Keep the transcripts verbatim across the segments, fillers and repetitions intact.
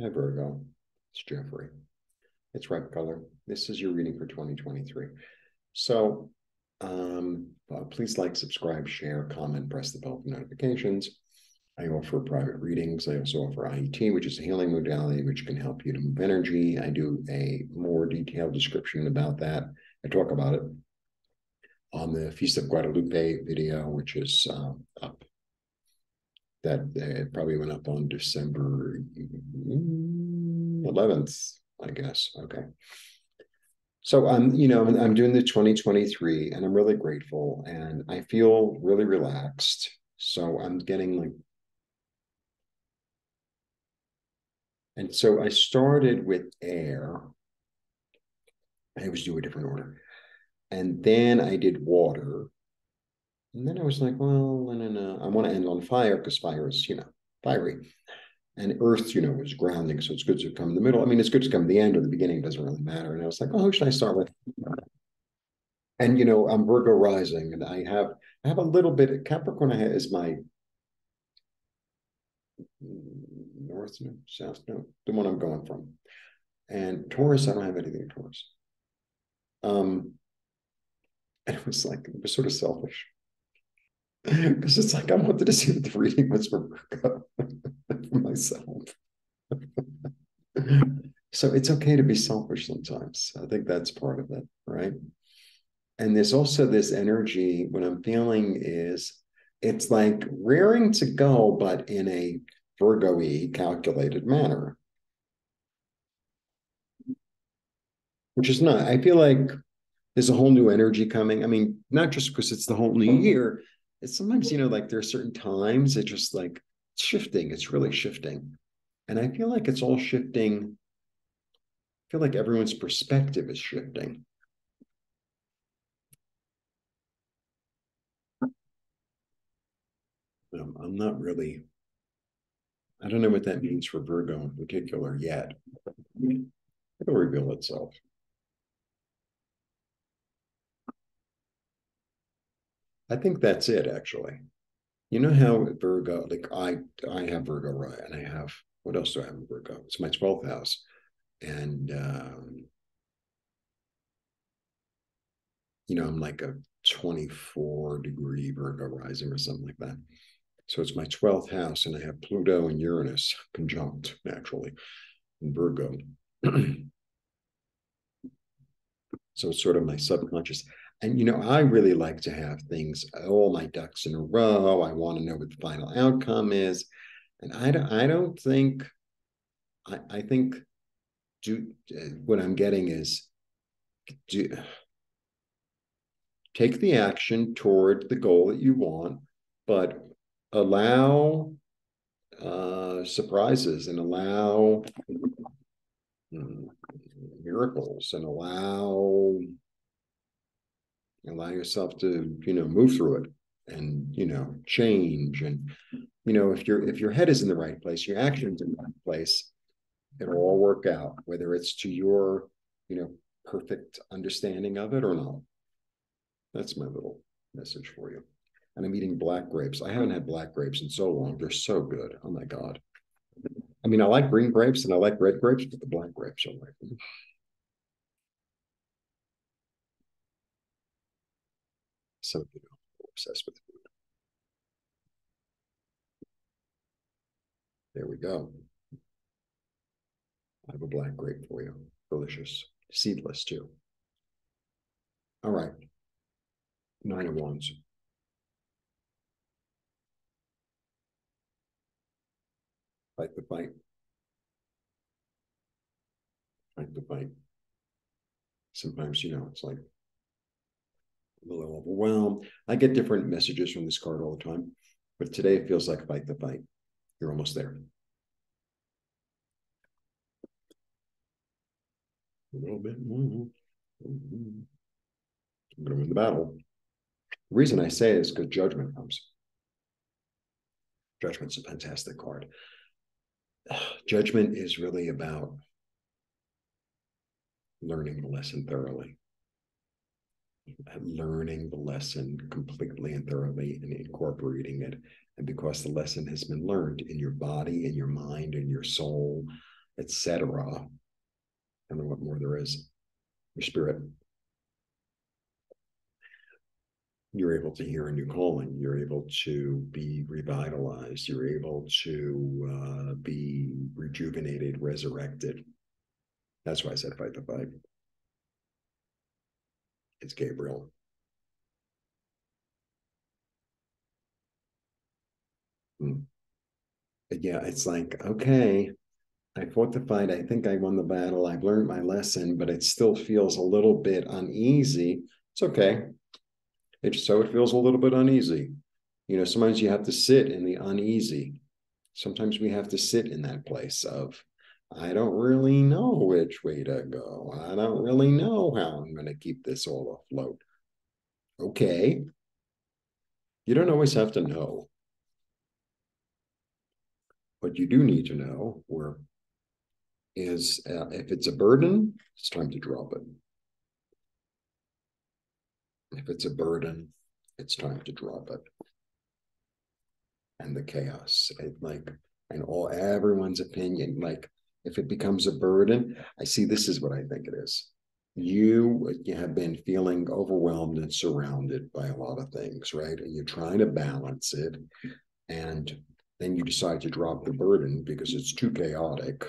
Hi, Virgo. It's Jeffrey. It's Ripe Color. This is your reading for twenty twenty-three. So um, uh, please like, subscribe, share, comment, press the bell for notifications. I offer private readings. I also offer I E T, which is a healing modality, which can help you to move energy. I do a more detailed description about that. I talk about it on the Feast of Guadalupe video, which is uh, up. That uh, probably went up on December eleventh, I guess. Okay. So I'm, you know, I'm doing the twenty twenty-three and I'm really grateful and I feel really relaxed. So I'm getting like, and so I started with air. I always do a different order. And then I did water. And then I was like, well, no, no, no. I want to end on fire because fire is, you know, fiery. And earth, you know, was grounding. So it's good to come in the middle. I mean, it's good to come to the end or the beginning. It doesn't really matter. And I was like, oh, who should I start with? And, you know, I'm Virgo rising. And I have I have a little bit of Capricorn. I have, is my north note, south note, the one I'm going from. And Taurus, I don't have anything in Taurus. Um, and it was like, it was sort of selfish. Because it's like, I wanted to see what the reading was for Virgo for myself. So it's okay to be selfish sometimes. I think that's part of it, right? And there's also this energy, what I'm feeling is, it's like raring to go, but in a Virgo-y calculated manner. Which is not, I feel like there's a whole new energy coming. I mean, not just because it's the whole new year, it's sometimes, you know, like there are certain times it's just like shifting. It's really shifting. And I feel like it's all shifting. I feel like everyone's perspective is shifting. Um, I'm not really, I don't know what that means for Virgo in particular yet. It'll reveal itself. I think that's it, actually. You know how Virgo, like I I have Virgo, right? And I have, what else do I have in Virgo? It's my twelfth house. And, um, you know, I'm like a twenty-four degree Virgo rising or something like that. So it's my twelfth house and I have Pluto and Uranus conjunct, naturally, in Virgo. So it's sort of my subconscious. And, you know, I really like to have things, all my ducks in a row. I want to know what the final outcome is. And I don't, I don't think, I, I think do, what I'm getting is do, take the action toward the goal that you want, but allow uh, surprises and allow mm, miracles and allow... Allow yourself to, you know, move through it and, you know, change. And, you know, if your if your head is in the right place, your action's in the right place, it'll all work out, whether it's to your, you know, perfect understanding of it or not. That's my little message for you. And I'm eating black grapes. I haven't had black grapes in so long. They're so good. Oh, my God. I mean, I like green grapes and I like red grapes, but the black grapes are like them. Some of you know, I'm obsessed with food. There we go. I have a black grape for you. Delicious. Seedless, too. All right. Nine of Wands. Fight the fight. Fight the fight. Sometimes, you know, it's like, a little overwhelmed. I get different messages from this card all the time, but today it feels like fight the fight. You're almost there. A little bit more. I'm going to win the battle. The reason I say it is because Judgment comes. Judgment's a fantastic card. Judgment is really about learning the lesson thoroughly. Learning the lesson completely and thoroughly and incorporating it. And because the lesson has been learned in your body, in your mind, in your soul, et cetera. I don't know what more there is. Your spirit. You're able to hear a new calling. You're able to be revitalized. You're able to uh, be rejuvenated, resurrected. That's why I said fight the fight. It's Gabriel. Hmm. But yeah, it's like, okay, I fought the fight. I think I won the battle. I've learned my lesson, but it still feels a little bit uneasy. It's okay. If so, it feels a little bit uneasy. You know, sometimes you have to sit in the uneasy. Sometimes we have to sit in that place of, I don't really know which way to go. I don't really know how I'm going to keep this all afloat. Okay. You don't always have to know. What you do need to know or is uh, if it's a burden, it's time to drop it. If it's a burden, it's time to drop it. And the chaos, it, like, and all everyone's opinion, like, if it becomes a burden, I see this is what I think it is. You, you have been feeling overwhelmed and surrounded by a lot of things, right? And you're trying to balance it. And then you decide to drop the burden because it's too chaotic,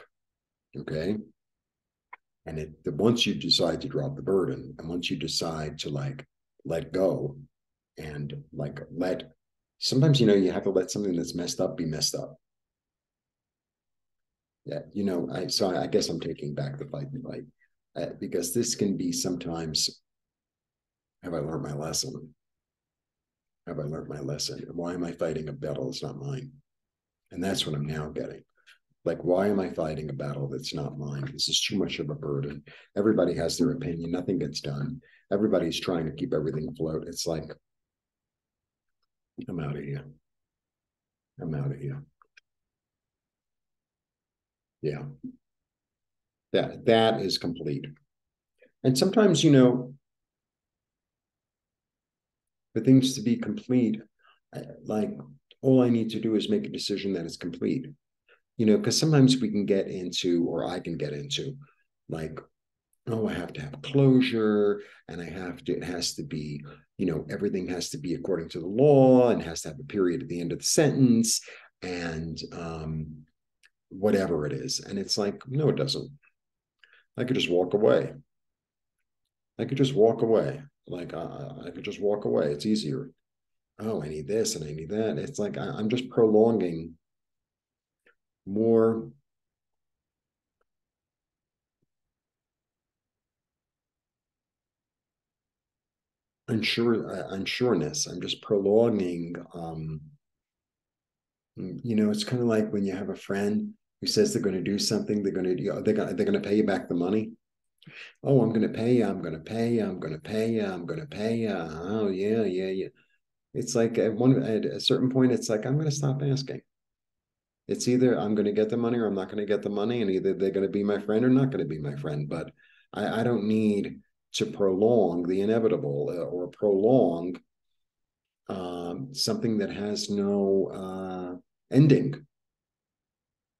okay? And it once you decide to drop the burden, and once you decide to, like, let go and like let, sometimes, you know, you have to let something that's messed up be messed up. Yeah, you know, I so I guess I'm taking back the fight and fight uh, because this can be sometimes, have I learned my lesson? Have I learned my lesson? Why am I fighting a battle that's not mine? And that's what I'm now getting. Like, why am I fighting a battle that's not mine? This is too much of a burden. Everybody has their opinion. Nothing gets done. Everybody's trying to keep everything afloat. It's like, I'm out of here. I'm out of here. Yeah. That, that is complete. And sometimes, you know, for things to be complete, like, all I need to do is make a decision that it's complete. You know, because sometimes we can get into, or I can get into, like, oh, I have to have closure, and I have to, it has to be, you know, everything has to be according to the law, and has to have a period at the end of the sentence, and um, whatever it is. And it's like, no, it doesn't. I could just walk away. I could just walk away. Like, uh, I could just walk away. It's easier. Oh, I need this, and I need that. It's like, I, I'm just prolonging more unsure uh, unsureness. I'm just prolonging, um, you know, it's kind of like when you have a friend who says they're going to do something, they're going to, you know, they're going they're going to pay you back the money. Oh, I'm going to pay you, I'm going to pay you, I'm going to pay you, I'm going to pay you. Oh, yeah, yeah, yeah. It's like at one at a certain point, it's like, I'm going to stop asking. It's either I'm going to get the money or I'm not going to get the money, and either they're going to be my friend or not going to be my friend. But I, I don't need to prolong the inevitable or prolong um, something that has no uh, ending.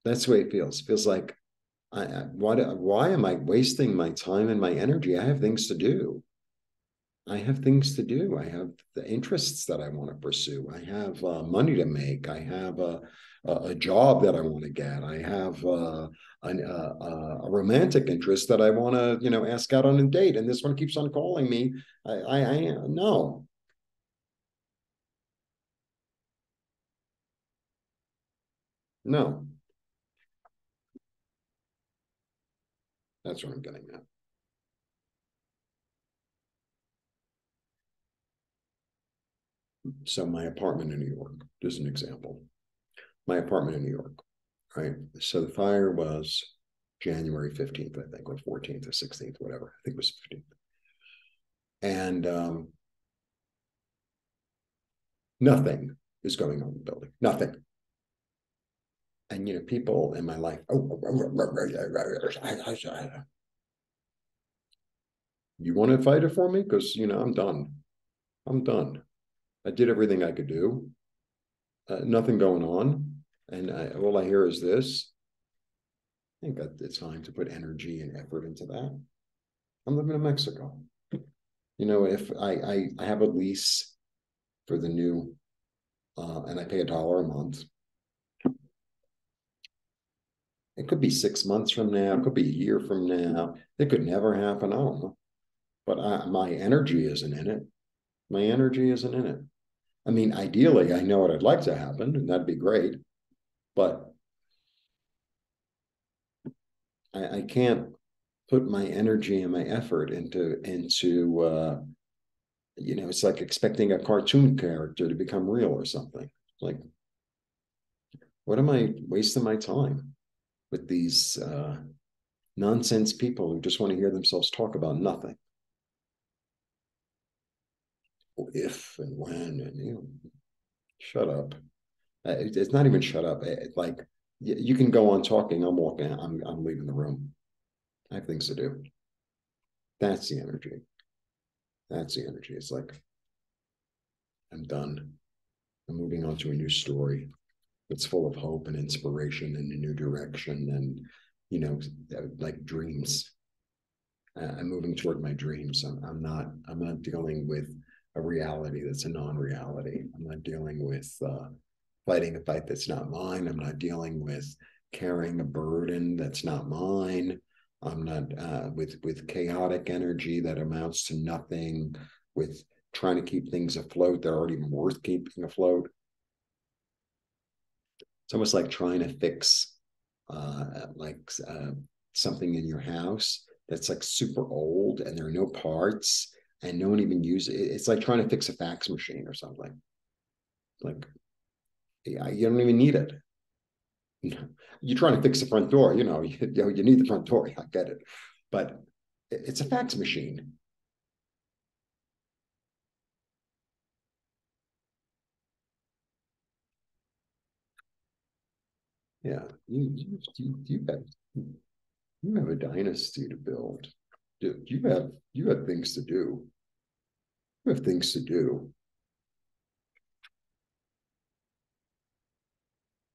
That's the way it feels. It feels like, I, I, why, do, why am I wasting my time and my energy? I have things to do. I have things to do. I have the interests that I want to pursue. I have uh, money to make. I have a, a, a job that I want to get. I have uh, an, uh, a romantic interest that I want to, you know, ask out on a date. And this one keeps on calling me. I, I, I no. No. That's what I'm getting at. So my apartment in New York, just an example, my apartment in New York, right? So the fire was January fifteenth, I think, or fourteenth or sixteenth, whatever. I think it was fifteenth. And um, nothing is going on in the building, nothing. And, you know, people in my life, oh, you want to fight it for me? Because, you know, I'm done. I'm done. I did everything I could do. Uh, nothing going on. And I, all I hear is this. I ain't got the time to put energy and effort into that. I'm living in Mexico. You know, if I, I, I have a lease for the new, uh, and I pay a dollar a month, it could be six months from now. It could be a year from now. It could never happen. I don't know. But I, my energy isn't in it. My energy isn't in it. I mean, ideally, I know what I'd like to happen, and that'd be great. But I, I can't put my energy and my effort into, into uh, you know, it's like expecting a cartoon character to become real or something. Like, what am I wasting my time with these uh, nonsense people who just want to hear themselves talk about nothing? If and when, and you know, shut up. It's not even shut up. It, like, you can go on talking. I'm walking out. I'm, I'm leaving the room. I have things to do. That's the energy. That's the energy. It's like, I'm done. I'm moving on to a new story. It's full of hope and inspiration and a new direction and, you know, like dreams. I'm moving toward my dreams. I'm, I'm not, I'm not dealing with a reality that's a non-reality. I'm not dealing with uh, fighting a fight that's not mine. I'm not dealing with carrying a burden that's not mine. I'm not uh, with with chaotic energy that amounts to nothing, with trying to keep things afloat that aren't even worth keeping afloat. It's almost like trying to fix uh, like uh, something in your house that's like super old and there are no parts and no one even uses it. It's like trying to fix a fax machine or something. Like, yeah, you don't even need it. You're trying to fix the front door, you know, you, you know, you need the front door, I get it. But it's a fax machine. Yeah, you you you, you have you have a dynasty to build. Dude, you have you have things to do. You have things to do.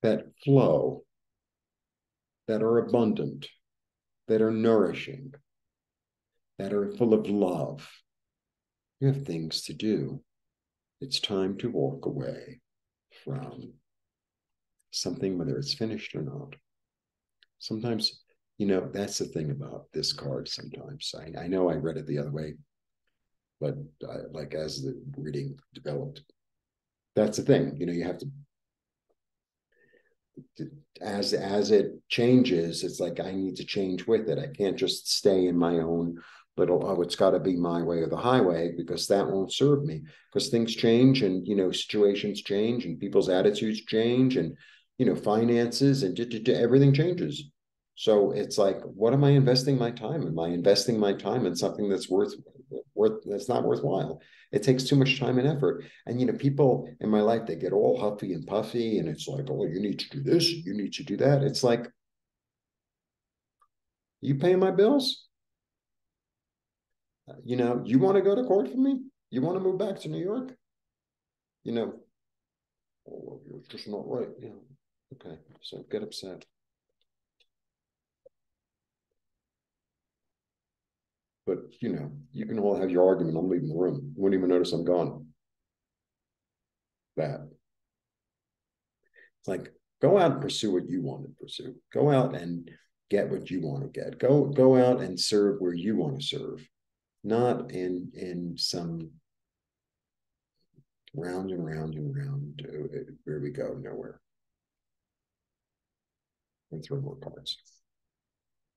That flow, that are abundant, that are nourishing, that are full of love. You have things to do. It's time to walk away from something, whether it's finished or not. Sometimes, you know, that's the thing about this card sometimes. I, I know I read it the other way, but I, like as the reading developed, that's the thing. You know, you have to, as as it changes, it's like I need to change with it. I can't just stay in my own little, oh, it's got to be my way or the highway, because that won't serve me, because things change and, you know, situations change and people's attitudes change and, you know, finances and d -d -d everything changes. So it's like, what am I investing my time? Am I investing my time in something that's worth worth that's not worthwhile? It takes too much time and effort. And, you know, people in my life, they get all huffy and puffy and it's like, oh, you need to do this, you need to do that. It's like, you paying my bills? You know, you want to go to court for me? You want to move back to New York? You know, oh, you're just not right. You know, okay, so get upset. But, you know, you can all have your argument. I'm leaving the room. You wouldn't even notice I'm gone. That. It's like, go out and pursue what you want to pursue. Go out and get what you want to get. Go, go out and serve where you want to serve. Not in in some round and round and round. Where we go, nowhere. And throw more cards.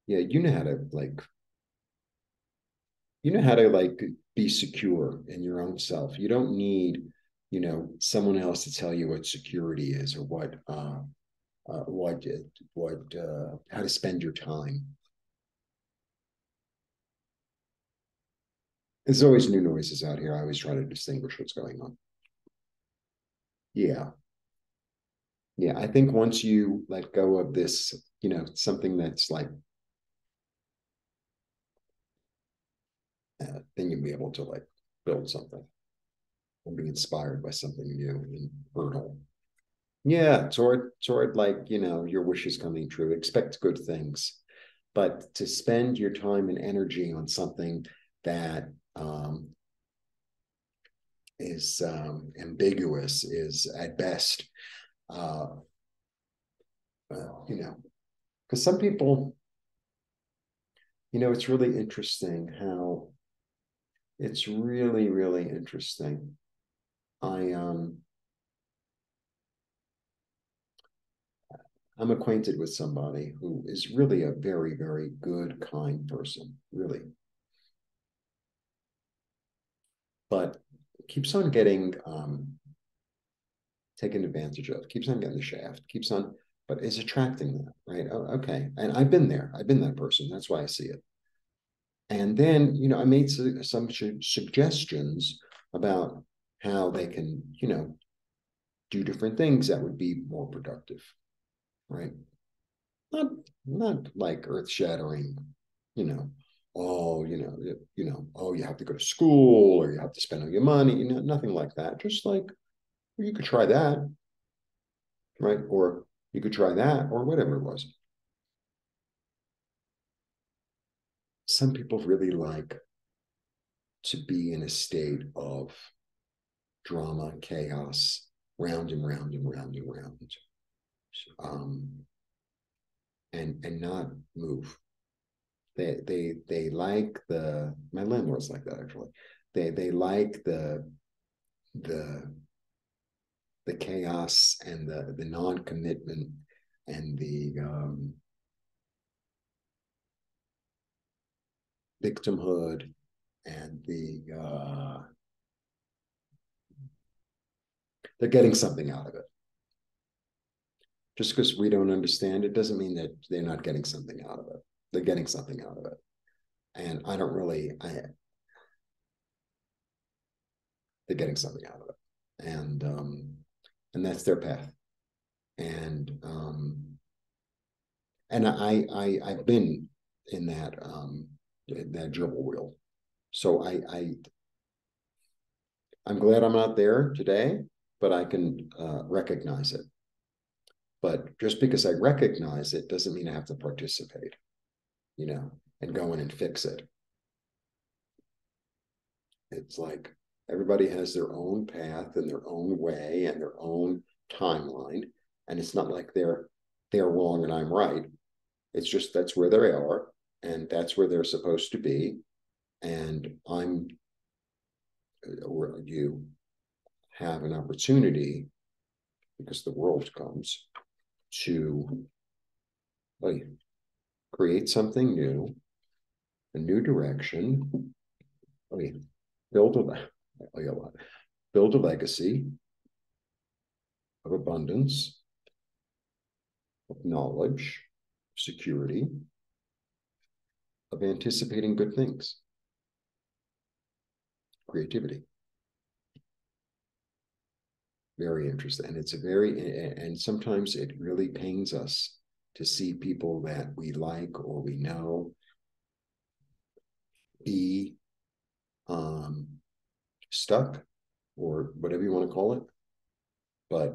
Yeah, you know how to, like, you know how to, like, be secure in your own self. You don't need, you know, someone else to tell you what security is or what, uh, uh, what, what, uh, how to spend your time. There's always new noises out here. I always try to distinguish what's going on. Yeah. Yeah, I think once you let go of this, you know, something that's like, uh, then you'll be able to, like, build something and be inspired by something new and fertile. Yeah, toward, toward like, you know, your wishes coming true. Expect good things. but to spend your time and energy on something that um, is um, ambiguous is at best, uh, well, you know, because some people, you know, it's really interesting how it's really, really interesting. I, um, I'm acquainted with somebody who is really a very, very good, kind person, really. But keeps on getting um, taken advantage of, keeps on getting the shaft, keeps on, but is attracting that, right? Oh, okay. And I've been there. I've been that person. That's why I see it. And then, you know, I made su some su suggestions about how they can, you know, do different things that would be more productive, right? Not, not like earth-shattering, you know, oh, you know, you know, oh, you have to go to school or you have to spend all your money, you know, nothing like that. Just like, well, you could try that, right? Or you could try that or whatever it was. Some people really like to be in a state of drama, chaos, round and round and round and round, um, and and not move. They they they like the my landlord's like that actually. They they like the the the chaos and the the non-commitment and the um, victimhood and the uh, they're getting something out of it. Just because we don't understand it doesn't mean that they're not getting something out of it. They're getting something out of it. And I don't really, I, they're getting something out of it. And, um, and that's their path. And, um, and I, I, I've been in that, um, that gerbil wheel. So I, I, I'm glad I'm not there today, but I can uh, recognize it. But just because I recognize it doesn't mean I have to participate, you know, and go in and fix it. It's like everybody has their own path and their own way and their own timeline. And it's not like they're, they're wrong and I'm right. It's just that's where they are and that's where they're supposed to be. And I'm, or you have an opportunity because the world comes to like, create something new, a new direction, okay, build a, build a legacy of abundance, of knowledge, security, of anticipating good things, creativity. Very interesting. And it's a very, and sometimes it really pains us to see people that we like or we know be um, stuck or whatever you want to call it. But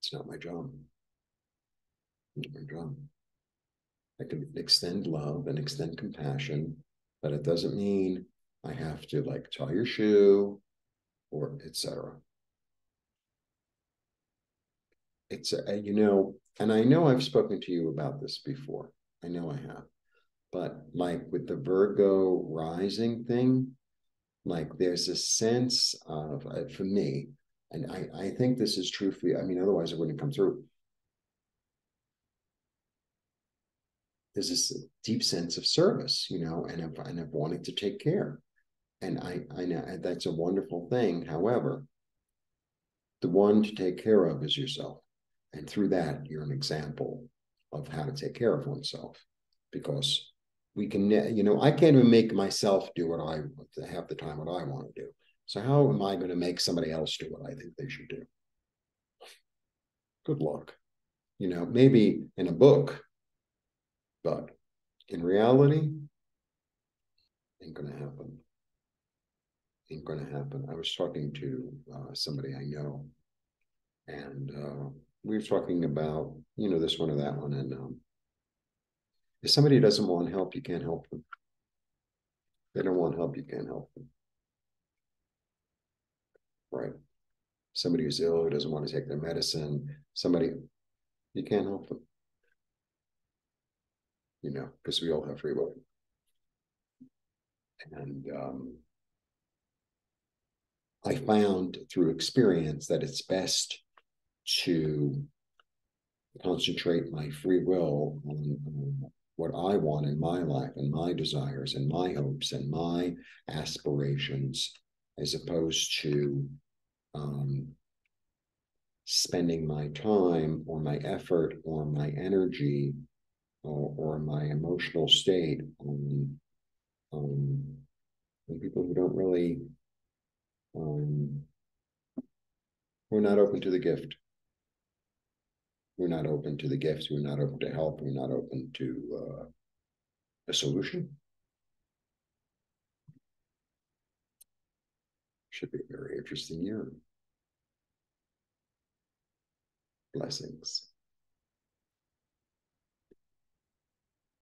it's not my job. It's not my job. I can extend love and extend compassion, but it doesn't mean I have to like tie your shoe or et cetera. It's a, you know, and I know I've spoken to you about this before. I know I have, but like with the Virgo rising thing, like there's a sense of, uh, for me, and I, I think this is true for you. I mean, otherwise it wouldn't come through. There's this deep sense of service, you know, and of, and of wanting to take care. And I, I know that's a wonderful thing. However, the one to take care of is yourself. And through that, you're an example of how to take care of oneself, because we can, you know, I can't even make myself do what I, half the time, what I want to do. So how am I going to make somebody else do what I think they should do? Good luck. You know, maybe in a book, but in reality, ain't going to happen. Ain't going to happen. I was talking to uh, somebody I know, and uh, we were talking about, you know, this one or that one. And um, if somebody doesn't want help, you can't help them. They don't want help, you can't help them. Right? Somebody who's ill, who doesn't want to take their medicine, somebody, you can't help them. You know, because we all have free will. And um, I found through experience that it's best to concentrate my free will on, on what I want in my life and my desires and my hopes and my aspirations, as opposed to um, spending my time or my effort or my energy or, or my emotional state on, um, on people who don't really, um, who are not open to the gift. We're not open to the gifts. We're not open to help. We're not open to uh, a solution. Should be a very interesting year. Blessings.